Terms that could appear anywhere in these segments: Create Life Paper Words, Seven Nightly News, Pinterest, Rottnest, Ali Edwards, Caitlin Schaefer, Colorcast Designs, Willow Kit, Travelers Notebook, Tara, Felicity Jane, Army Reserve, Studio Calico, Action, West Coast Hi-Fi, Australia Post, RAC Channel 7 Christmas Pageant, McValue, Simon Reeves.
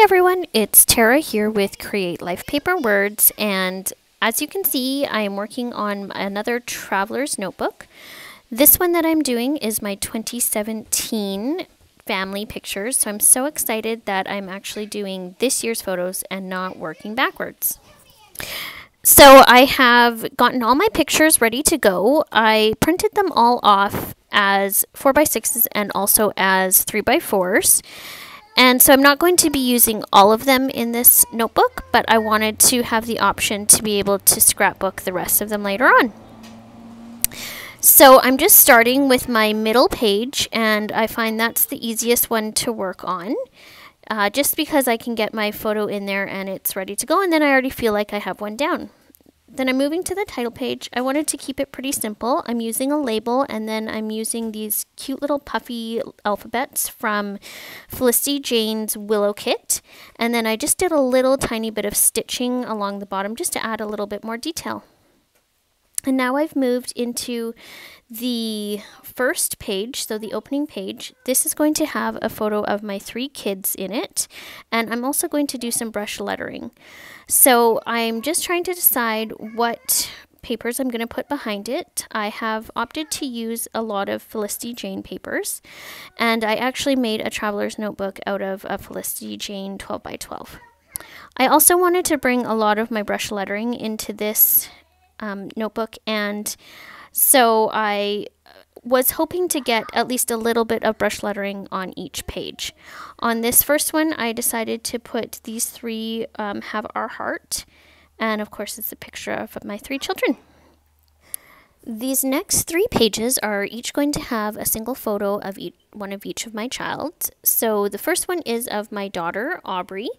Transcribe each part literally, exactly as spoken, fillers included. Hi everyone, it's Tara here with Create Life Paper Words, and as you can see, I am working on another Travelers Notebook. This one that I'm doing is my twenty seventeen family pictures, so I'm so excited that I'm actually doing this year's photos and not working backwards. So I have gotten all my pictures ready to go. I printed them all off as four by sixes and also as three by fours. And so I'm not going to be using all of them in this notebook, but I wanted to have the option to be able to scrapbook the rest of them later on. So I'm just starting with my middle page, and I find that's the easiest one to work on, uh, just because I can get my photo in there and it's ready to go, and then I already feel like I have one down. Then I'm moving to the title page. I wanted to keep it pretty simple. I'm using a label, and then I'm using these cute little puffy alphabets from Felicity Jane's Willow Kit. And then I just did a little tiny bit of stitching along the bottom just to add a little bit more detail. And now I've moved into the first page, so the opening page. This is going to have a photo of my three kids in it, and I'm also going to do some brush lettering. So I'm just trying to decide what papers I'm going to put behind it. I have opted to use a lot of Felicity Jane papers, and I actually made a Traveler's Notebook out of a Felicity Jane twelve by twelve. I also wanted to bring a lot of my brush lettering into this Um, notebook, and so I was hoping to get at least a little bit of brush lettering on each page. On this first one, I decided to put these three um, have our heart, and of course it's a picture of my three children. These next three pages are each going to have a single photo of each, one of each of my child. So the first one is of my daughter, Aubrey.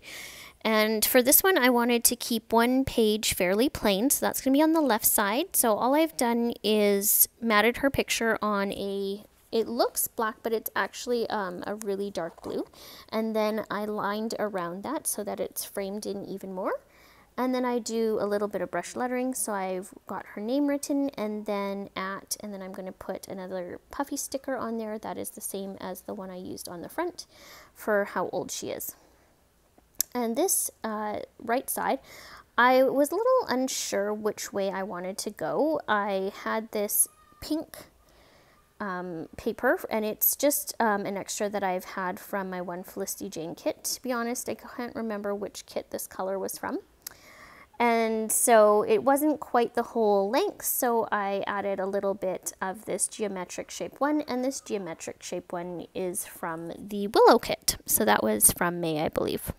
And for this one, I wanted to keep one page fairly plain, so that's going to be on the left side. So all I've done is matted her picture on a, it looks black, but it's actually um, a really dark blue. And then I lined around that so that it's framed in even more. And then I do a little bit of brush lettering, so I've got her name written, and then at, and then I'm going to put another puffy sticker on there that is the same as the one I used on the front for how old she is. And this uh, right side, I was a little unsure which way I wanted to go. I had this pink um, paper, and it's just um, an extra that I've had from my one Felicity Jane kit. To be honest, I can't remember which kit this color was from. And so it wasn't quite the whole length, so I added a little bit of this geometric shape one, and this geometric shape one is from the Willow kit. So that was from May, I believe.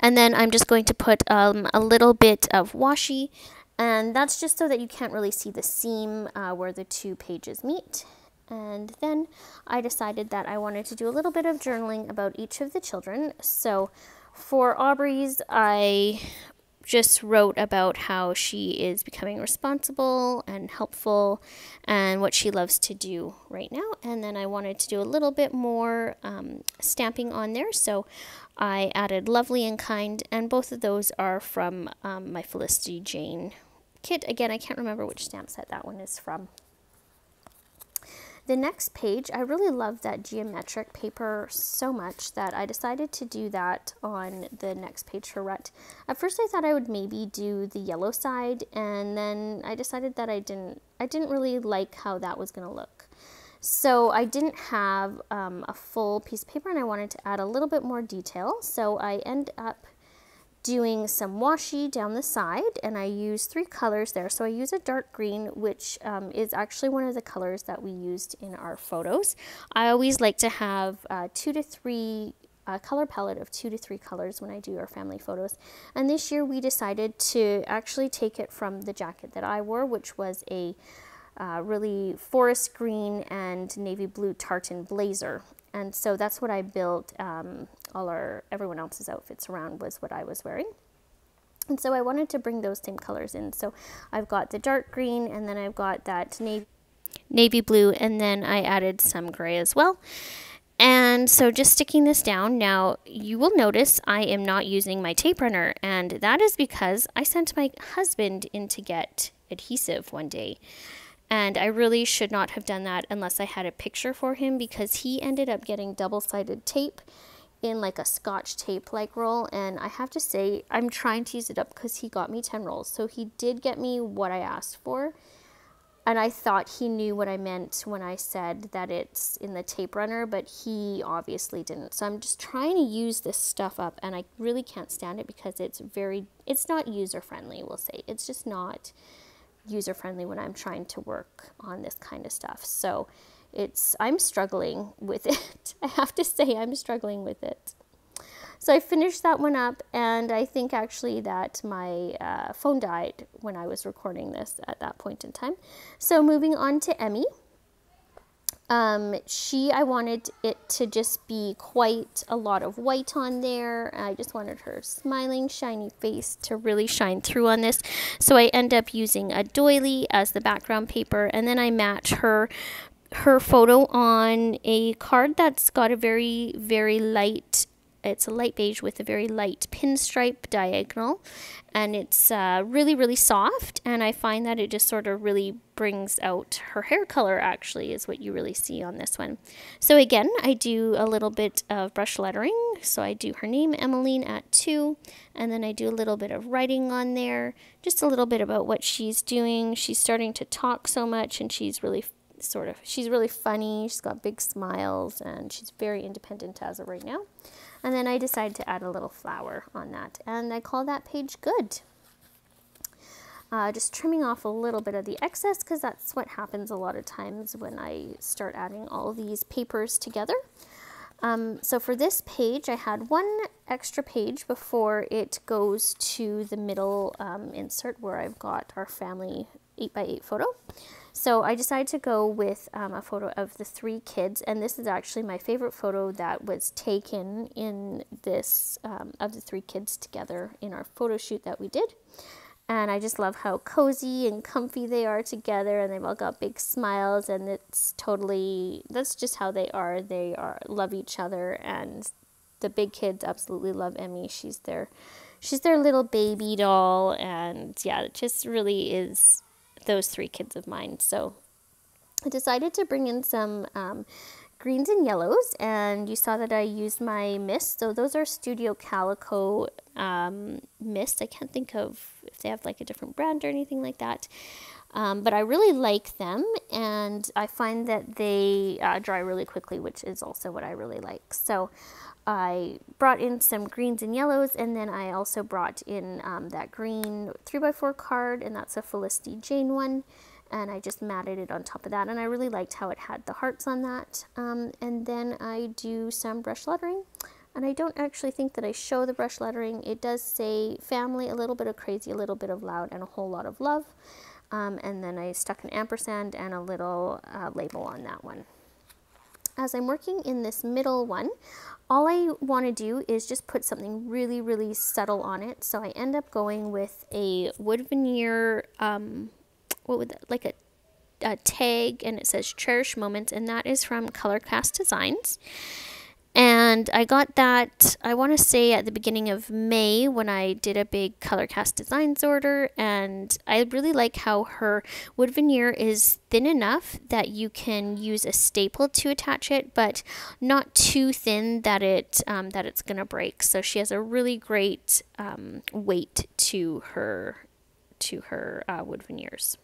And then I'm just going to put um, a little bit of washi, and that's just so that you can't really see the seam uh, where the two pages meet. And then I decided that I wanted to do a little bit of journaling about each of the children. So for Aubrey's, I just wrote about how she is becoming responsible and helpful and what she loves to do right now. And then I wanted to do a little bit more um, stamping on there, so I added lovely and kind, and both of those are from um, my Felicity Jane kit. Again, I can't remember which stamp set that one is from. The next page, I really love that geometric paper so much that I decided to do that on the next page for Rut. At first I thought I would maybe do the yellow side, and then I decided that I didn't, I didn't really like how that was going to look. So I didn't have um, a full piece of paper, and I wanted to add a little bit more detail. So I end up doing some washi down the side, and I use three colors there. So I use a dark green, which um, is actually one of the colors that we used in our photos. I always like to have uh, two to three uh, color palette of two to three colors when I do our family photos. And this year we decided to actually take it from the jacket that I wore, which was a uh, really forest green and navy blue tartan blazer. And so that's what I built um, all our, everyone else's outfits around, was what I was wearing. And so I wanted to bring those same colors in. So I've got the dark green, and then I've got that navy, navy blue, and then I added some gray as well. And so just sticking this down, now you will notice I am not using my tape runner, and that is because I sent my husband in to get adhesive one day. And I really should not have done that unless I had a picture for him, because he ended up getting double-sided tape in like a scotch tape like roll, and I have to say I'm trying to use it up because he got me ten rolls, so he did get me what I asked for. And I thought he knew what I meant when I said that it's in the tape runner, but he obviously didn't. So I'm just trying to use this stuff up, and I really can't stand it because it's very, it's not user-friendly, we'll say. It's just not user-friendly when I'm trying to work on this kind of stuff. So it's, I'm struggling with it. I have to say I'm struggling with it. So I finished that one up, and I think actually that my uh, phone died when I was recording this at that point in time. So moving on to Emmy. Um, she, I wanted it to just be quite a lot of white on there. I just wanted her smiling, shiny face to really shine through on this. So I end up using a doily as the background paper, and then I match her her photo on a card that's got a very, very light, it's a light beige with a very light pinstripe diagonal, and it's uh, really, really soft, and I find that it just sort of really brings out her hair color, actually, is what you really see on this one. So again, I do a little bit of brush lettering. So I do her name, Emmeline, at two, and then I do a little bit of writing on there, just a little bit about what she's doing. She's starting to talk so much, and she's really sort of, she's really funny, she's got big smiles, and she's very independent as of right now. And then I decide to add a little flower on that, and I call that page good. Uh, just trimming off a little bit of the excess, because that's what happens a lot of times when I start adding all these papers together. Um, so for this page, I had one extra page before it goes to the middle um, insert where I've got our family eight by eight photo. So I decided to go with um, a photo of the three kids, and this is actually my favorite photo that was taken in this, um, of the three kids together in our photo shoot that we did. And I just love how cozy and comfy they are together, and they've all got big smiles, and it's totally, that's just how they are. They are love each other, and the big kids absolutely love Emmy. She's their, she's their little baby doll, and yeah, it just really is those three kids of mine. So I decided to bring in some um, greens and yellows, and you saw that I used my mist. So those are Studio Calico um, mist. I can't think of if they have like a different brand or anything like that, um, but I really like them, and I find that they uh, dry really quickly, which is also what I really like. So I brought in some greens and yellows, and then I also brought in um, that green three by four card, and that's a Felicity Jane one, and I just matted it on top of that, and I really liked how it had the hearts on that. Um, and then I do some brush lettering, and I don't actually think that I show the brush lettering. It does say family, a little bit of crazy, a little bit of loud, and a whole lot of love. Um, and then I stuck an ampersand and a little uh, label on that one. As I'm working in this middle one, all I want to do is just put something really, really subtle on it. So I end up going with a wood veneer, um, what would that, like a, a tag, and it says Cherish Moments, and that is from Colorcast Designs. And I got that, I want to say at the beginning of May, when I did a big Colorcast Designs order, and I really like how her wood veneer is thin enough that you can use a staple to attach it, but not too thin that it um, that it's gonna break. So she has a really great um, weight to her to her uh, wood veneers.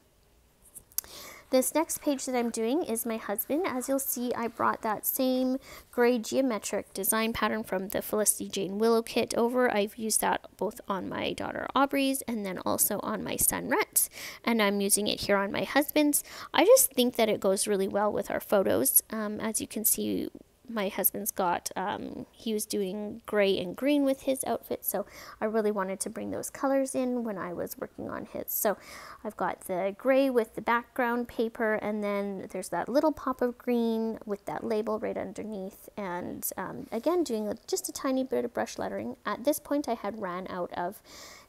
This next page that I'm doing is my husband. As you'll see, I brought that same gray geometric design pattern from the Felicity Jane Willow Kit over. I've used that both on my daughter Aubrey's and then also on my son Rhett's, and I'm using it here on my husband's. I just think that it goes really well with our photos. Um, as you can see, my husband's got, um, he was doing gray and green with his outfit, so I really wanted to bring those colors in when I was working on his. So I've got the gray with the background paper, and then there's that little pop of green with that label right underneath, and um, again doing a, just a tiny bit of brush lettering. At this point I had ran out of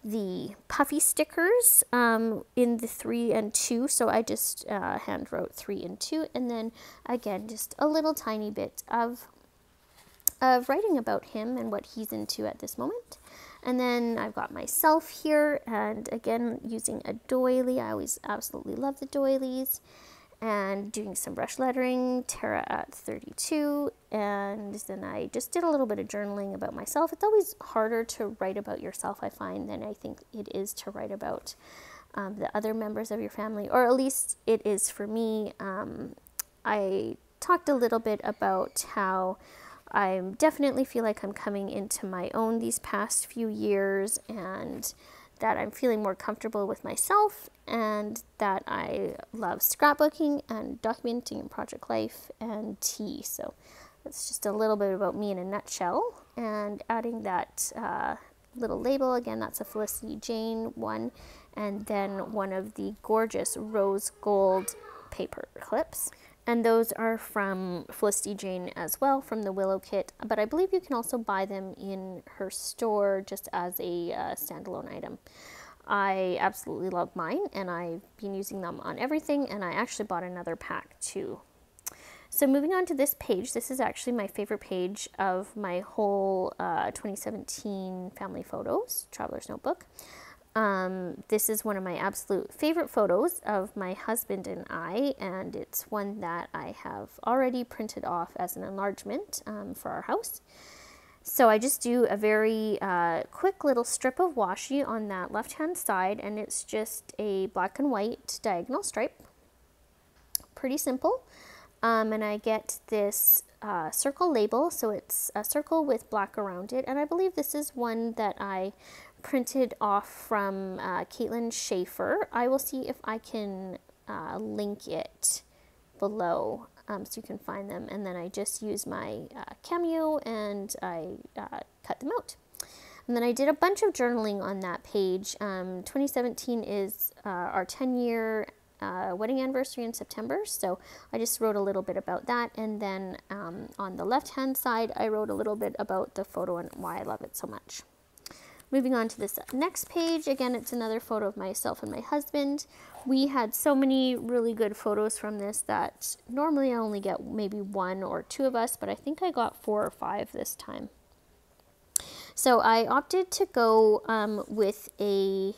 the puffy stickers um, in the three and two, so I just uh, hand wrote three and two, and then again just a little tiny bit of of writing about him and what he's into at this moment. And then I've got myself here, and again using a doily. I always absolutely love the doilies, and doing some brush lettering, Tara at thirty-two, And then I just did a little bit of journaling about myself. It's always harder to write about yourself, I find, than I think it is to write about um, the other members of your family, or at least it is for me. Um, I talked a little bit about how I definitely feel like I'm coming into my own these past few years, and that I'm feeling more comfortable with myself, and that I love scrapbooking and documenting and project life and tea. So it's just a little bit about me in a nutshell, and adding that uh, little label. Again, that's a Felicity Jane one, and then one of the gorgeous rose gold paper clips. And those are from Felicity Jane as well, from the Willow Kit, but I believe you can also buy them in her store just as a uh, standalone item. I absolutely love mine, and I've been using them on everything, and I actually bought another pack too. So moving on to this page, this is actually my favorite page of my whole uh, twenty seventeen family photos, Traveler's Notebook. Um, this is one of my absolute favorite photos of my husband and I, and it's one that I have already printed off as an enlargement um, for our house. So I just do a very uh, quick little strip of washi on that left-hand side, and it's just a black and white diagonal stripe. Pretty simple. Um, and I get this uh, circle label, so it's a circle with black around it, and I believe this is one that I printed off from uh, Caitlin Schaefer. I will see if I can uh, link it below um, so you can find them, and then I just use my uh, Cameo and I uh, cut them out. And then I did a bunch of journaling on that page. Um, twenty seventeen is uh, our ten year Uh, wedding anniversary in September, so I just wrote a little bit about that, and then um, on the left hand side I wrote a little bit about the photo and why I love it so much. Moving on to this next page, again it's another photo of myself and my husband. We had so many really good photos from this that normally I only get maybe one or two of us, but I think I got four or five this time. So I opted to go um, with a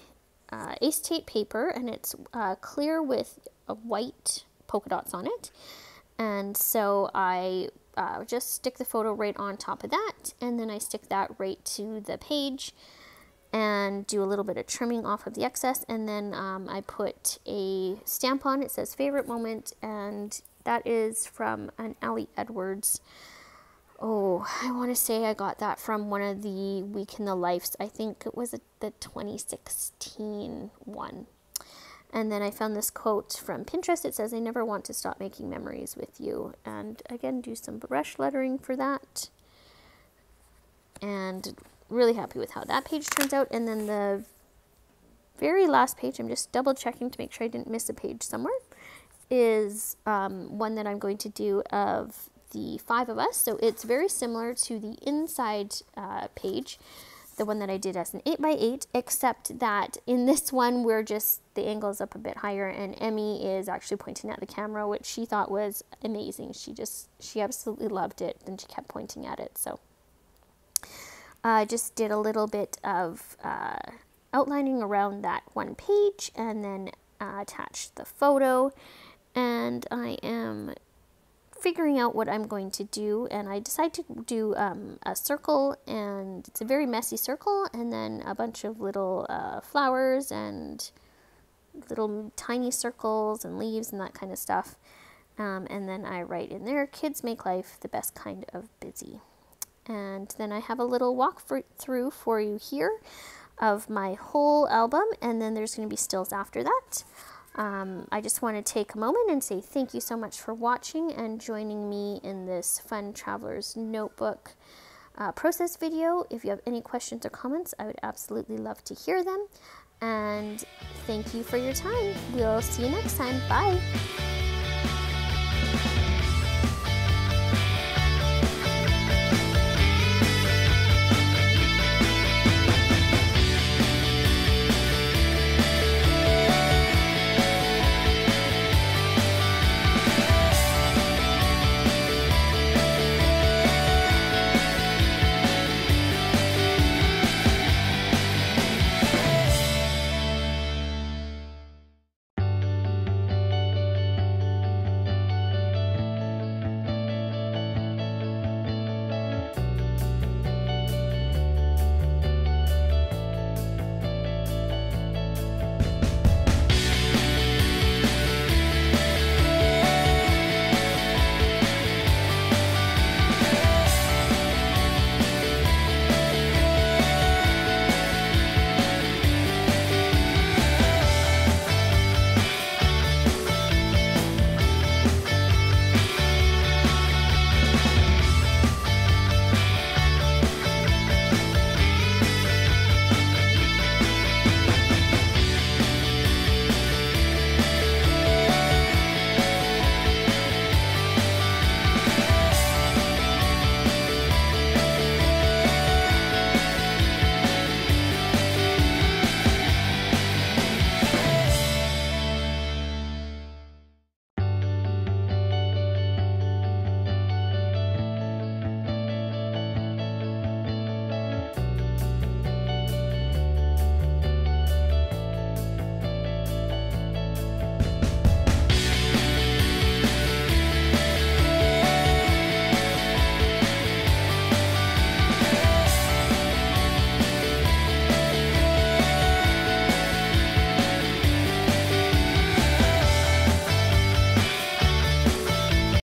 Uh, acetate paper, and it's uh, clear with uh, white polka dots on it, and so I uh, just stick the photo right on top of that, and then I stick that right to the page and do a little bit of trimming off of the excess, and then um, I put a stamp on it. Says favorite moment, and that is from an Ali Edwards. Oh, I want to say I got that from one of the Week in the Lives. I think it was the twenty sixteen one. And then I found this quote from Pinterest. It says, "I never want to stop making memories with you." And again, do some brush lettering for that. And really happy with how that page turns out. And then the very last page, I'm just double checking to make sure I didn't miss a page somewhere, is um, one that I'm going to do of the five of us. So it's very similar to the inside uh, page, the one that I did as an eight by eight, except that in this one we're just, the angle's up a bit higher, and Emmy is actually pointing at the camera, which she thought was amazing. She just, she absolutely loved it, and she kept pointing at it. So I uh, just did a little bit of uh, outlining around that one page, and then uh, attached the photo, and I am figuring out what I'm going to do, and I decide to do um, a circle, and it's a very messy circle, and then a bunch of little uh, flowers and little tiny circles and leaves and that kind of stuff, um, and then I write in there, "Kids make life the best kind of busy." And then I have a little walk for, through for you here of my whole album, and then there's going to be stills after that. Um, I just want to take a moment and say thank you so much for watching and joining me in this fun Traveler's Notebook uh, process video. If you have any questions or comments, I would absolutely love to hear them. And thank you for your time. We'll see you next time. Bye!